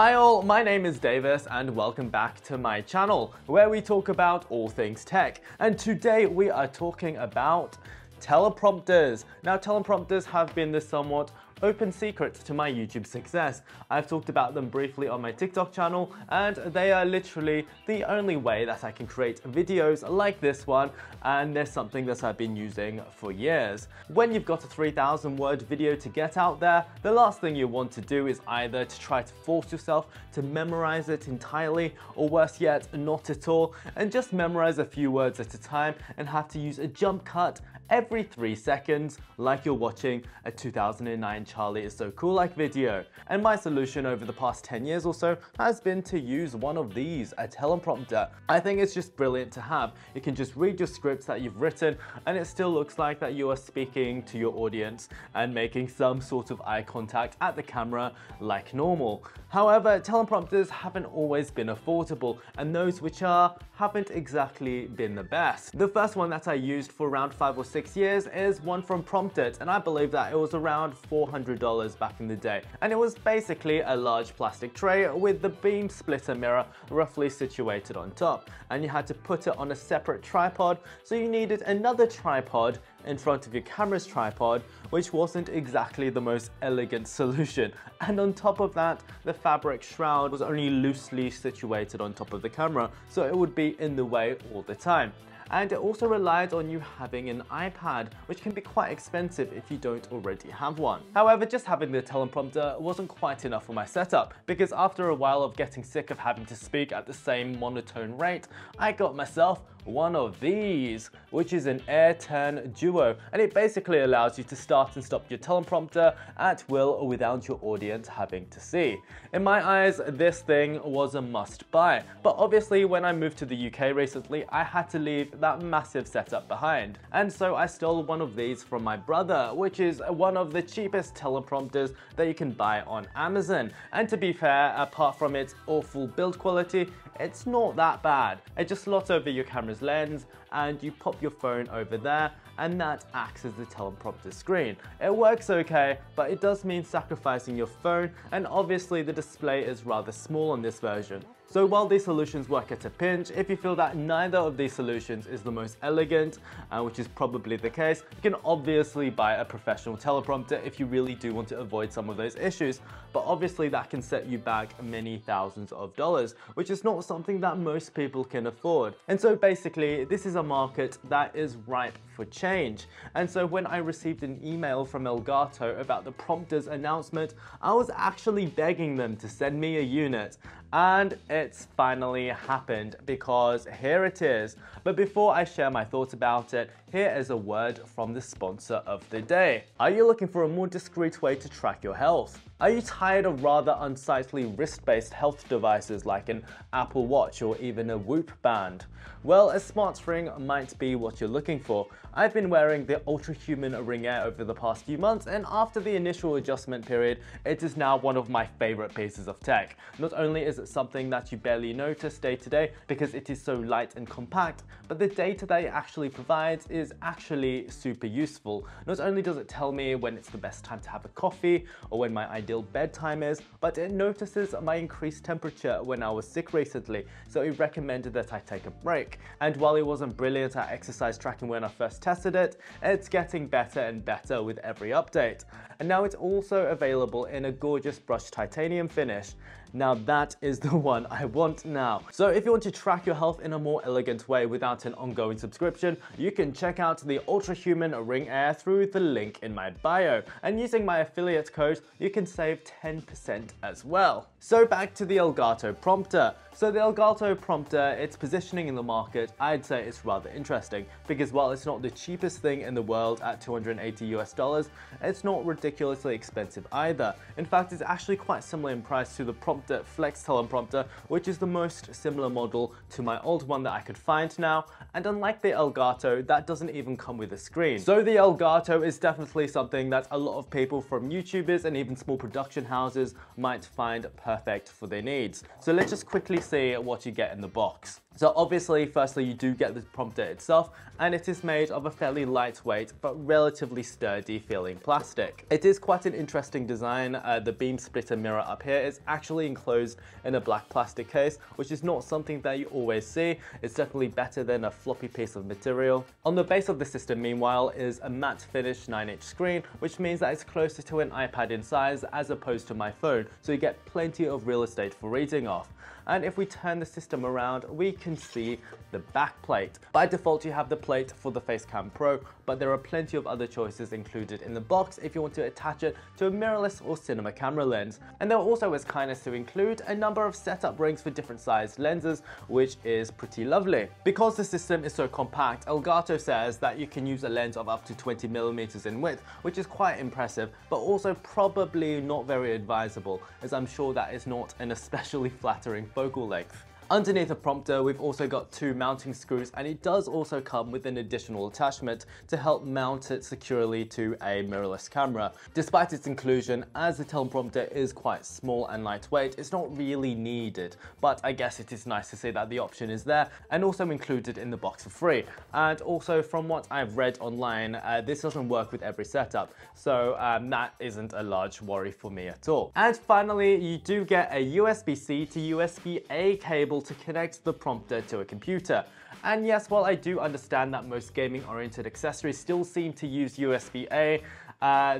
Hi all, my name is Davis and welcome back to my channel where we talk about all things tech, and today we are talking about teleprompters. Now teleprompters have been the somewhat open secrets to my YouTube success. I've talked about them briefly on my TikTok channel and they are literally the only way that I can create videos like this one, and they're something that I've been using for years. When you've got a 3,000 word video to get out there, the last thing you want to do is either to try to force yourself to memorize it entirely, or worse yet, not at all, and just memorize a few words at a time and have to use a jump cut every 3 seconds like you're watching a 2009 Charlie Is So Cool-like video. And my solution over the past 10 years or so has been to use one of these, a teleprompter. I think it's just brilliant to have. You can just read your scripts that you've written and it still looks like that you are speaking to your audience and making some sort of eye contact at the camera like normal. However, teleprompters haven't always been affordable, and those which are haven't exactly been the best. The first one that I used for around 5 or 6 years is one from Prompt-It, and I believe that it was around $400 back in the day, and it was basically a large plastic tray with the beam splitter mirror roughly situated on top, and you had to put it on a separate tripod, so you needed another tripod in front of your camera's tripod, which wasn't exactly the most elegant solution. And on top of that, the fabric shroud was only loosely situated on top of the camera, so it would be in the way all the time. And it also relied on you having an iPad, which can be quite expensive if you don't already have one. However, just having the teleprompter wasn't quite enough for my setup, because after a while of getting sick of having to speak at the same monotone rate, I got myself one of these, which is an AirTurn Duo, and it basically allows you to start and stop your teleprompter at will or without your audience having to see. In my eyes, this thing was a must buy, but obviously when I moved to the UK recently, I had to leave that massive setup behind, and so I stole one of these from my brother, which is one of the cheapest teleprompters that you can buy on Amazon. And to be fair, apart from its awful build quality, it's not that bad. It just slots over your camera's lens and you pop your phone over there, and that acts as the teleprompter screen. It works okay, but it does mean sacrificing your phone, and obviously the display is rather small on this version. So while these solutions work at a pinch, if you feel that neither of these solutions is the most elegant, which is probably the case, you can obviously buy a professional teleprompter if you really do want to avoid some of those issues. But obviously that can set you back many thousands of dollars, which is not something that most people can afford. And so basically, this is a market that is ripe for change. And so when I received an email from Elgato about the prompter's announcement, I was actually begging them to send me a unit. And it's finally happened, because here it is. But before I share my thoughts about it, here is a word from the sponsor of the day. Are you looking for a more discreet way to track your health? Are you tired of rather unsightly wrist-based health devices like an Apple Watch or even a Whoop band? Well, a smart ring might be what you're looking for. I've been wearing the Ultra Human Ring Air over the past few months, and after the initial adjustment period, it is now one of my favorite pieces of tech. Not only is it something that you barely notice day to day because it is so light and compact, but the data that it actually provides is actually super useful. Not only does it tell me when it's the best time to have a coffee or when my ideal bedtime is, but it notices my increased temperature when I was sick recently, so it recommended that I take a break. And while it wasn't brilliant at exercise tracking when I first tested it, it's getting better and better with every update. And now it's also available in a gorgeous brushed titanium finish. Now that is the one I want now. So if you want to track your health in a more elegant way without an ongoing subscription, you can check out the Ultra Human Ring Air through the link in my bio, and using my affiliate code you can save 10% as well. So back to the Elgato prompter. So the Elgato prompter, its positioning in the market, I'd say it's rather interesting, because while it's not the cheapest thing in the world at $280 US, it's not ridiculously expensive either. In fact, it's actually quite similar in price to the Prompter Flex teleprompter, which is the most similar model to my old one that I could find now, and unlike the Elgato, that doesn't even come with a screen. So the Elgato is definitely something that a lot of people from YouTubers and even small production houses might find perfect for their needs. So let's just quickly see what you get in the box. So obviously, firstly, you do get the Prompter itself, and it is made of a fairly lightweight but relatively sturdy feeling plastic. It is quite an interesting design. The beam splitter mirror up here is actually enclosed in a black plastic case, which is not something that you always see. It's definitely better than a floppy piece of material. On the base of the system, meanwhile, is a matte finish 9-inch screen, which means that it's closer to an iPad in size as opposed to my phone, so you get plenty of real estate for reading off. And if we turn the system around, we can see the back plate. By default, you have the plate for the Facecam Pro, but there are plenty of other choices included in the box if you want to attach it to a mirrorless or cinema camera lens. And there also is kindness to include a number of setup rings for different sized lenses, which is pretty lovely. Because the system is so compact, Elgato says that you can use a lens of up to 20mm in width, which is quite impressive, but also probably not very advisable, as I'm sure that is not an especially flattering focal length. Underneath the Prompter, we've also got two mounting screws, and it does also come with an additional attachment to help mount it securely to a mirrorless camera. Despite its inclusion, as the Teleprompter is quite small and lightweight, it's not really needed, but I guess it is nice to see that the option is there and also included in the box for free. And also, from what I've read online, this doesn't work with every setup, so that isn't a large worry for me at all. And finally, you do get a USB-C to USB-A cable to connect the Prompter to a computer. And yes, while I do understand that most gaming-oriented accessories still seem to use USB-A,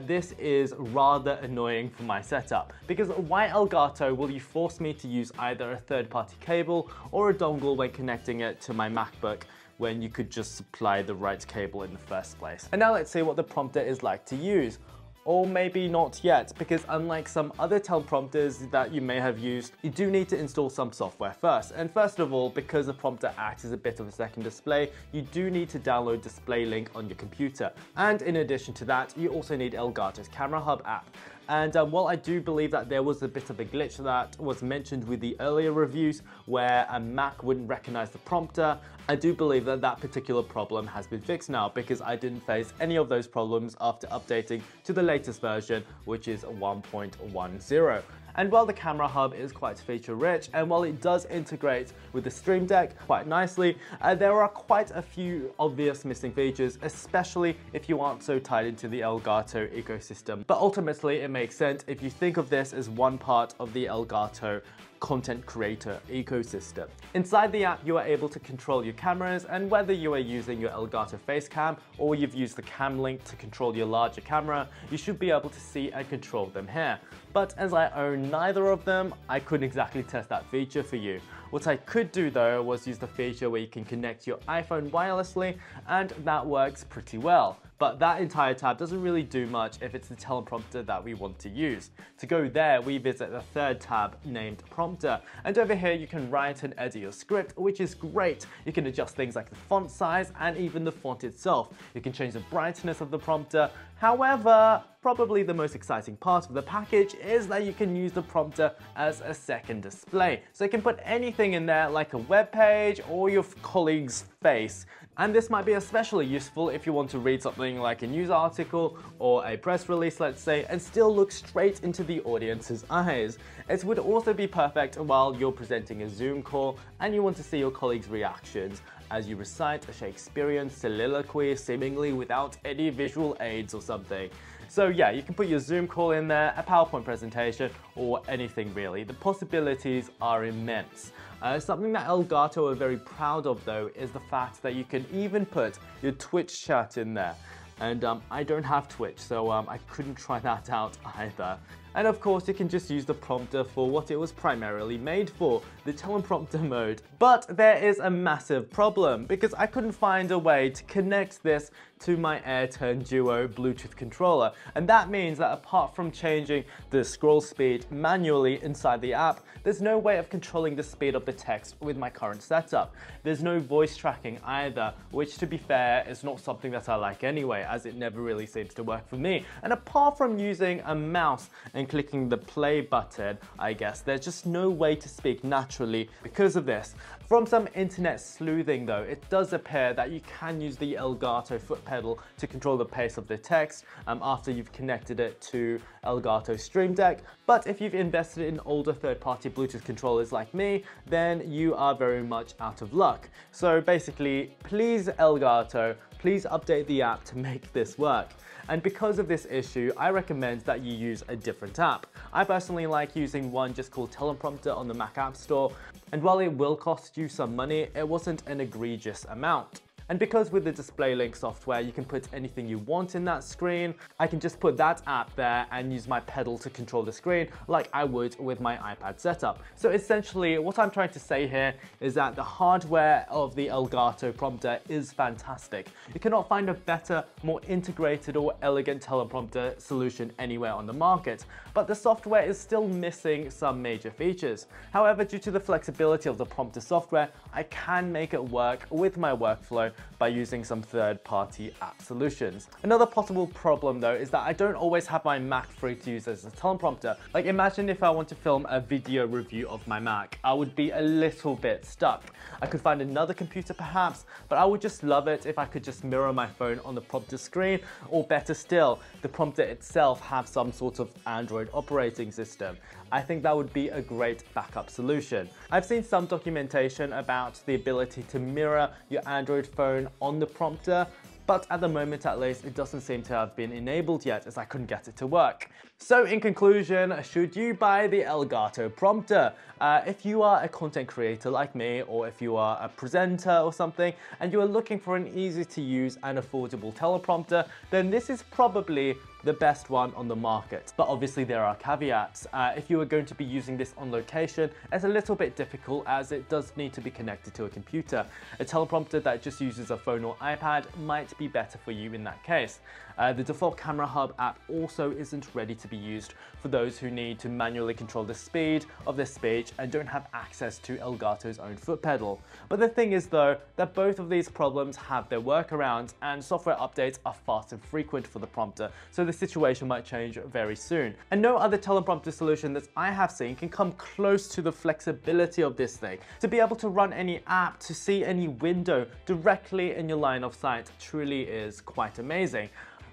this is rather annoying for my setup, because why, Elgato, will you force me to use either a third-party cable or a dongle when connecting it to my MacBook, when you could just supply the right cable in the first place? And now let's see what the Prompter is like to use. Or maybe not yet, because unlike some other teleprompters that you may have used, you do need to install some software first. And first of all, because the Prompter acts as a bit of a second display, you do need to download DisplayLink on your computer. And in addition to that, you also need Elgato's Camera Hub app. And while I do believe that there was a bit of a glitch that was mentioned with the earlier reviews where a Mac wouldn't recognize the Prompter, I do believe that that particular problem has been fixed now, because I didn't face any of those problems after updating to the latest version, which is 1.10. And while the Camera Hub is quite feature rich, and while it does integrate with the Stream Deck quite nicely, there are quite a few obvious missing features, especially if you aren't so tied into the Elgato ecosystem. But ultimately, it makes sense if you think of this as one part of the Elgato content creator ecosystem. Inside the app, you are able to control your cameras, and whether you are using your Elgato Facecam or you've used the Cam Link to control your larger camera, you should be able to see and control them here. But as I own neither of them, I couldn't exactly test that feature for you. What I could do though was use the feature where you can connect your iPhone wirelessly, and that works pretty well. But that entire tab doesn't really do much if it's the teleprompter that we want to use. To go there, we visit the third tab named Prompter, and over here you can write and edit your script, which is great. You can adjust things like the font size and even the font itself. You can change the brightness of the prompter. However, probably the most exciting part of the package is that you can use the Prompter as a second display. So you can put anything in there, like a web page or your colleague's face. And this might be especially useful if you want to read something like a news article or a press release, let's say, and still look straight into the audience's eyes. It would also be perfect while you're presenting a Zoom call and you want to see your colleagues' reactions as you recite a Shakespearean soliloquy, seemingly without any visual aids or something. So yeah, you can put your Zoom call in there, a PowerPoint presentation, or anything really. The possibilities are immense. Something that Elgato are very proud of though is the fact that you can even put your Twitch chat in there. And I don't have Twitch, so I couldn't try that out either. And of course, you can just use the Prompter for what it was primarily made for, the teleprompter mode. But there is a massive problem, because I couldn't find a way to connect this to my AirTurn Duo Bluetooth controller. And that means that apart from changing the scroll speed manually inside the app, there's no way of controlling the speed of the text with my current setup. There's no voice tracking either, which, to be fair, is not something that I like anyway, as it never really seems to work for me. And apart from using a mouse and and clicking the play button, I guess. There's just no way to speak naturally because of this. From some internet sleuthing though, it does appear that you can use the Elgato foot pedal to control the pace of the text after you've connected it to Elgato Stream Deck. But if you've invested in older third-party Bluetooth controllers like me, then you are very much out of luck. So basically, please Elgato, please update the app to make this work. And because of this issue, I recommend that you use a different app. I personally like using one just called Teleprompter on the Mac App Store, and while it will cost you some money, it wasn't an egregious amount. And because with the DisplayLink software, you can put anything you want in that screen, I can just put that app there and use my pedal to control the screen like I would with my iPad setup. So essentially what I'm trying to say here is that the hardware of the Elgato prompter is fantastic. You cannot find a better, more integrated or elegant teleprompter solution anywhere on the market, but the software is still missing some major features. However, due to the flexibility of the prompter software, I can make it work with my workflow by using some third-party app solutions. Another possible problem though is that I don't always have my Mac free to use as a teleprompter. Like imagine if I want to film a video review of my Mac, I would be a little bit stuck. I could find another computer perhaps, but I would just love it if I could just mirror my phone on the prompter screen, or better still, the prompter itself have some sort of Android operating system. I think that would be a great backup solution. I've seen some documentation about the ability to mirror your Android phone on the prompter, but at the moment at least it doesn't seem to have been enabled yet, as I couldn't get it to work. So in conclusion, should you buy the Elgato prompter? If you are a content creator like me, or if you are a presenter or something, and you are looking for an easy to use and affordable teleprompter, then this is probably the best one on the market. But obviously there are caveats. If you are going to be using this on location, it's a little bit difficult as it does need to be connected to a computer. A teleprompter that just uses a phone or iPad might be better for you in that case. The default Camera Hub app also isn't ready to be used for those who need to manually control the speed of their speech and don't have access to Elgato's own foot pedal. But the thing is though, that both of these problems have their workarounds, and software updates are fast and frequent for the prompter, so the situation might change very soon. And no other teleprompter solution that I have seen can come close to the flexibility of this thing. To be able to run any app, to see any window directly in your line of sight truly is quite amazing.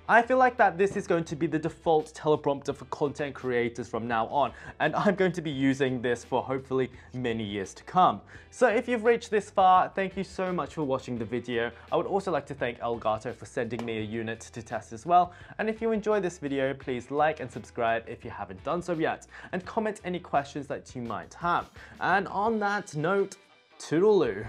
I feel like that this is going to be the default teleprompter for content creators from now on, and I'm going to be using this for hopefully many years to come. So if you've reached this far, thank you so much for watching the video. I would also like to thank Elgato for sending me a unit to test as well. And if you enjoy this video, please like and subscribe if you haven't done so yet, and comment any questions that you might have. And on that note, toodaloo.